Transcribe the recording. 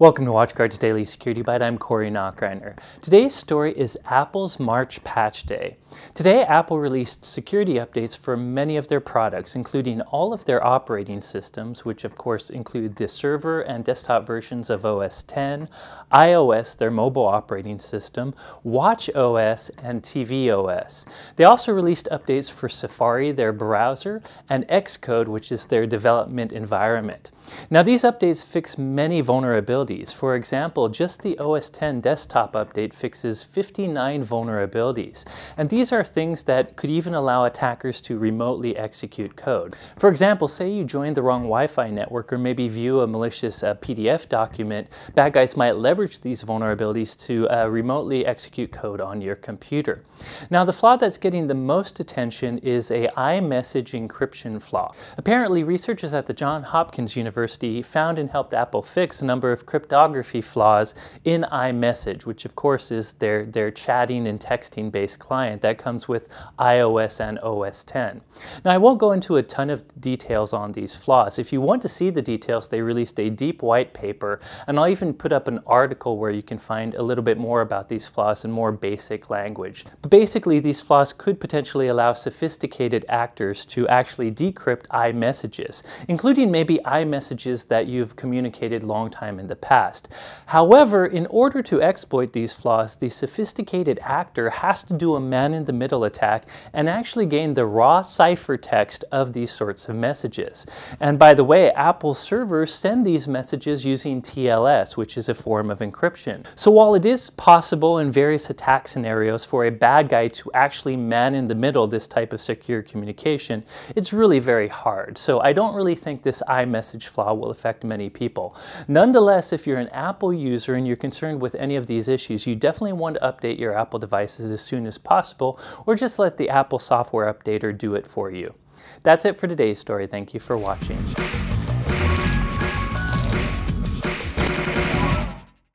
Welcome to WatchGuard's Daily Security Bite. I'm Corey Nachreiner. Today's story is Apple's March Patch Day. Today, Apple released security updates for many of their products, including all of their operating systems, which of course include the server and desktop versions of OS X, iOS, their mobile operating system, watchOS, and tvOS. They also released updates for Safari, their browser, and Xcode, which is their development environment. Now, these updates fix many vulnerabilities. For example, just the OS X desktop update fixes 59 vulnerabilities, and these are things that could even allow attackers to remotely execute code. For example, say you joined the wrong Wi-Fi network or maybe view a malicious PDF document, bad guys might leverage these vulnerabilities to remotely execute code on your computer. Now, the flaw that's getting the most attention is a iMessage encryption flaw. Apparently, researchers at the Johns Hopkins University found and helped Apple fix a number of cryptography flaws in iMessage, which of course is their chatting and texting based client that comes with iOS and OS X. Now, I won't go into a ton of details on these flaws. If you want to see the details, they released a deep white paper, and I'll even put up an article where you can find a little bit more about these flaws in more basic language. But basically, these flaws could potentially allow sophisticated actors to actually decrypt iMessages, including maybe iMessages that you've communicated long time in the past. However, in order to exploit these flaws, the sophisticated actor has to do a man-in-the-middle attack and actually gain the raw ciphertext of these sorts of messages. And by the way, Apple servers send these messages using TLS, which is a form of encryption. So while it is possible in various attack scenarios for a bad guy to actually man-in-the-middle this type of secure communication, it's really very hard. So I don't really think this iMessage flaw will affect many people. Nonetheless, if you're an Apple user and you're concerned with any of these issues, you definitely want to update your Apple devices as soon as possible, or just let the Apple software updater do it for you. That's it for today's story. Thank you for watching.